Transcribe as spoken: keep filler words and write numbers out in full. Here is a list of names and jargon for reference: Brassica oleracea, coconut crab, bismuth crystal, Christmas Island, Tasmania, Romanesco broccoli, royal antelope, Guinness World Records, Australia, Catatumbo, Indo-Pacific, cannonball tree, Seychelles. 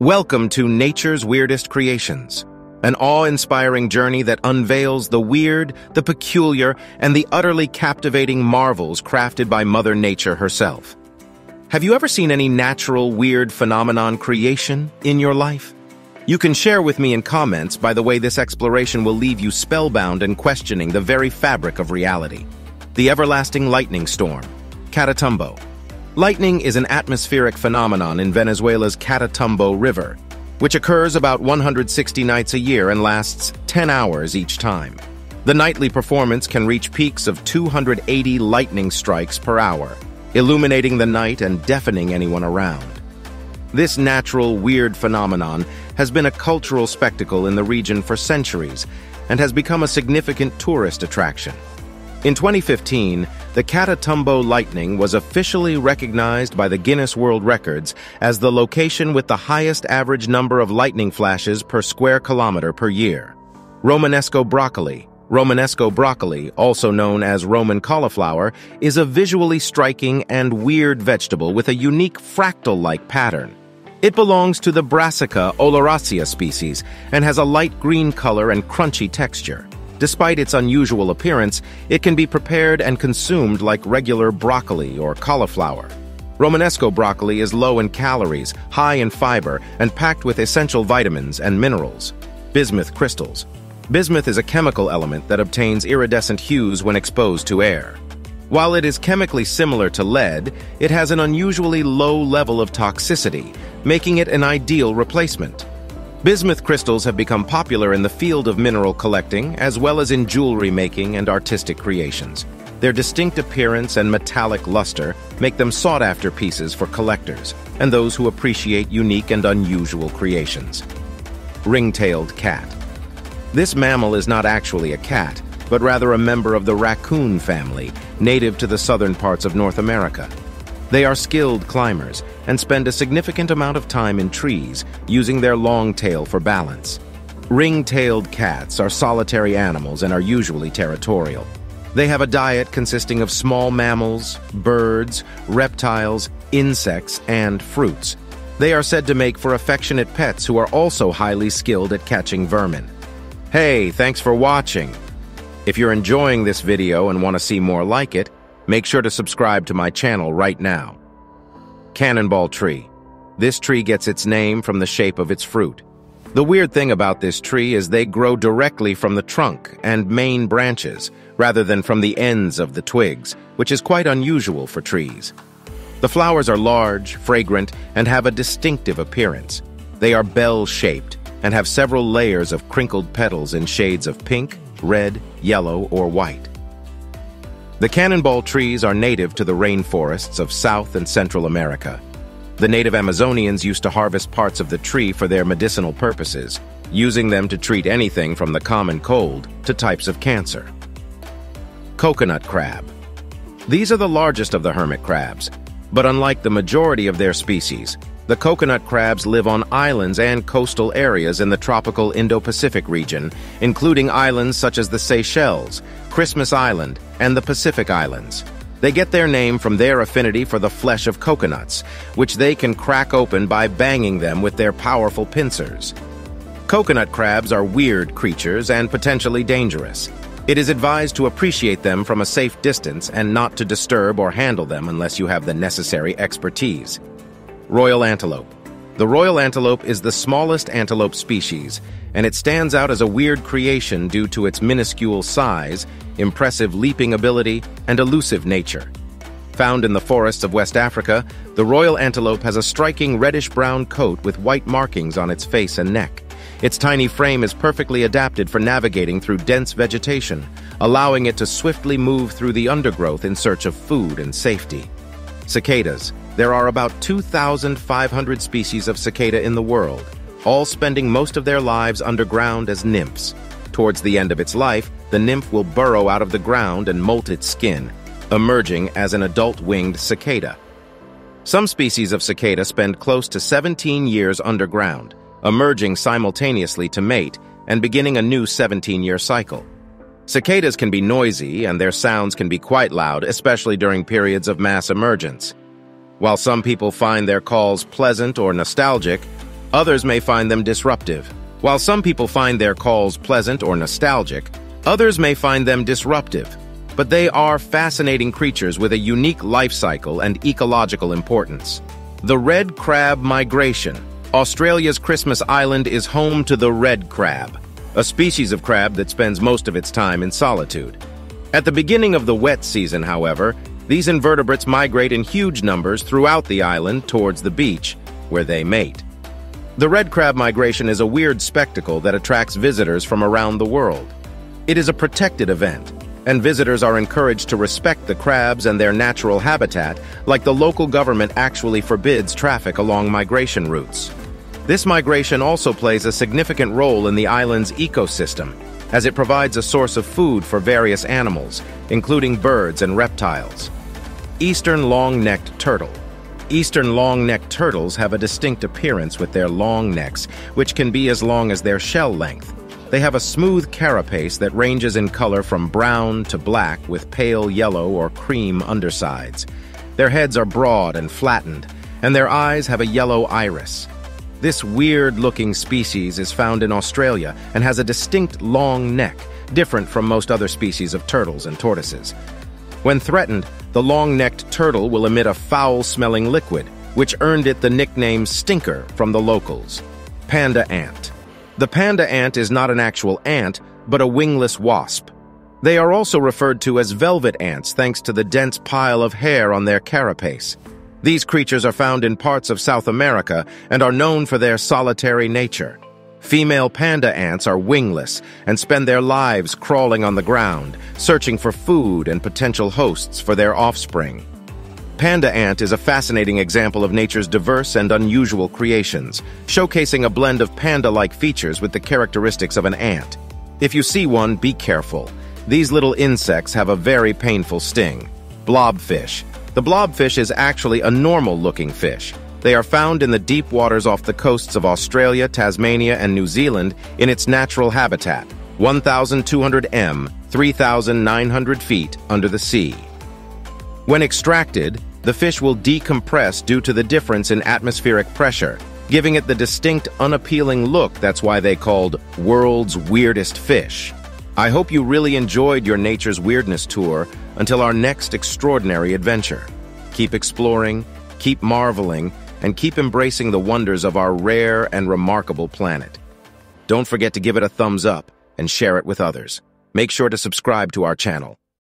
Welcome to Nature's Weirdest Creations, an awe-inspiring journey that unveils the weird, the peculiar, and the utterly captivating marvels crafted by Mother Nature herself. Have you ever seen any natural, weird phenomenon creation in your life? You can share with me in comments. By the way, this exploration will leave you spellbound and questioning the very fabric of reality. The everlasting lightning storm, Catatumbo. Lightning is an atmospheric phenomenon in Venezuela's Catatumbo River, which occurs about one hundred sixty nights a year and lasts ten hours each time. The nightly performance can reach peaks of two hundred eighty lightning strikes per hour, illuminating the night and deafening anyone around. This natural, weird phenomenon has been a cultural spectacle in the region for centuries and has become a significant tourist attraction. In twenty fifteen, the Catatumbo lightning was officially recognized by the Guinness World Records as the location with the highest average number of lightning flashes per square kilometer per year. Romanesco broccoli, Romanesco broccoli, also known as Roman cauliflower, is a visually striking and weird vegetable with a unique fractal-like pattern. It belongs to the Brassica oleracea species and has a light green color and crunchy texture. Despite its unusual appearance, it can be prepared and consumed like regular broccoli or cauliflower. Romanesco broccoli is low in calories, high in fiber, and packed with essential vitamins and minerals. Bismuth crystals. Bismuth is a chemical element that obtains iridescent hues when exposed to air. While it is chemically similar to lead, it has an unusually low level of toxicity, making it an ideal replacement. Bismuth crystals have become popular in the field of mineral collecting, as well as in jewelry making and artistic creations. Their distinct appearance and metallic luster make them sought-after pieces for collectors and those who appreciate unique and unusual creations. Ring tailed cat. This mammal is not actually a cat, but rather a member of the raccoon family, native to the southern parts of North America. They are skilled climbers and spend a significant amount of time in trees, using their long tail for balance. Ring-tailed cats are solitary animals and are usually territorial. They have a diet consisting of small mammals, birds, reptiles, insects, and fruits. They are said to make for affectionate pets who are also highly skilled at catching vermin. Hey, thanks for watching. If you're enjoying this video and want to see more like it, make sure to subscribe to my channel right now. Cannonball tree. This tree gets its name from the shape of its fruit. The weird thing about this tree is they grow directly from the trunk and main branches, rather than from the ends of the twigs, which is quite unusual for trees. The flowers are large, fragrant, and have a distinctive appearance. They are bell-shaped and have several layers of crinkled petals in shades of pink, red, yellow, or white. The cannonball trees are native to the rainforests of South and Central America. The native Amazonians used to harvest parts of the tree for their medicinal purposes, using them to treat anything from the common cold to types of cancer. Coconut crab. These are the largest of the hermit crabs, but unlike the majority of their species, the coconut crabs live on islands and coastal areas in the tropical Indo-Pacific region, including islands such as the Seychelles, Christmas Island, and the Pacific Islands. They get their name from their affinity for the flesh of coconuts, which they can crack open by banging them with their powerful pincers. Coconut crabs are weird creatures and potentially dangerous. It is advised to appreciate them from a safe distance and not to disturb or handle them unless you have the necessary expertise. Royal antelope. The royal antelope is the smallest antelope species, and it stands out as a weird creation due to its minuscule size, impressive leaping ability, and elusive nature. Found in the forests of West Africa, the royal antelope has a striking reddish-brown coat with white markings on its face and neck. Its tiny frame is perfectly adapted for navigating through dense vegetation, allowing it to swiftly move through the undergrowth in search of food and safety. Cicadas. There are about two thousand five hundred species of cicada in the world, all spending most of their lives underground as nymphs. Towards the end of its life, the nymph will burrow out of the ground and molt its skin, emerging as an adult-winged cicada. Some species of cicada spend close to seventeen years underground, emerging simultaneously to mate and beginning a new seventeen-year cycle. Cicadas can be noisy, and their sounds can be quite loud, especially during periods of mass emergence. While some people find their calls pleasant or nostalgic, Others may find them disruptive. While some people find their calls pleasant or nostalgic, others may find them disruptive. But they are fascinating creatures with a unique life cycle and ecological importance. The red crab migration. Australia's Christmas Island is home to the red crab, a species of crab that spends most of its time in solitude. At the beginning of the wet season, however, these invertebrates migrate in huge numbers throughout the island towards the beach, where they mate. The red crab migration is a weird spectacle that attracts visitors from around the world. It is a protected event, and visitors are encouraged to respect the crabs and their natural habitat, like the local government actually forbids traffic along migration routes. This migration also plays a significant role in the island's ecosystem, as it provides a source of food for various animals, including birds and reptiles. Eastern long-necked turtle. Eastern long-necked turtles have a distinct appearance with their long necks, which can be as long as their shell length. They have a smooth carapace that ranges in color from brown to black with pale yellow or cream undersides. Their heads are broad and flattened, and their eyes have a yellow iris. This weird-looking species is found in Australia and has a distinct long neck, different from most other species of turtles and tortoises. When threatened, the long-necked turtle will emit a foul-smelling liquid, which earned it the nickname stinker from the locals. Panda ant. The panda ant is not an actual ant, but a wingless wasp. They are also referred to as velvet ants thanks to the dense pile of hair on their carapace. These creatures are found in parts of South America and are known for their solitary nature. Female panda ants are wingless and spend their lives crawling on the ground, searching for food and potential hosts for their offspring. Panda ant is a fascinating example of nature's diverse and unusual creations, showcasing a blend of panda-like features with the characteristics of an ant. If you see one, be careful. These little insects have a very painful sting. Blobfish. The blobfish is actually a normal-looking fish. They are found in the deep waters off the coasts of Australia, Tasmania, and New Zealand in its natural habitat, one thousand two hundred meters, three thousand nine hundred feet under the sea. When extracted, the fish will decompress due to the difference in atmospheric pressure, giving it the distinct, unappealing look that's why they called world's weirdest fish. I hope you really enjoyed your nature's weirdness tour until our next extraordinary adventure. Keep exploring, keep marveling, and keep embracing the wonders of our rare and remarkable planet. Don't forget to give it a thumbs up and share it with others. Make sure to subscribe to our channel.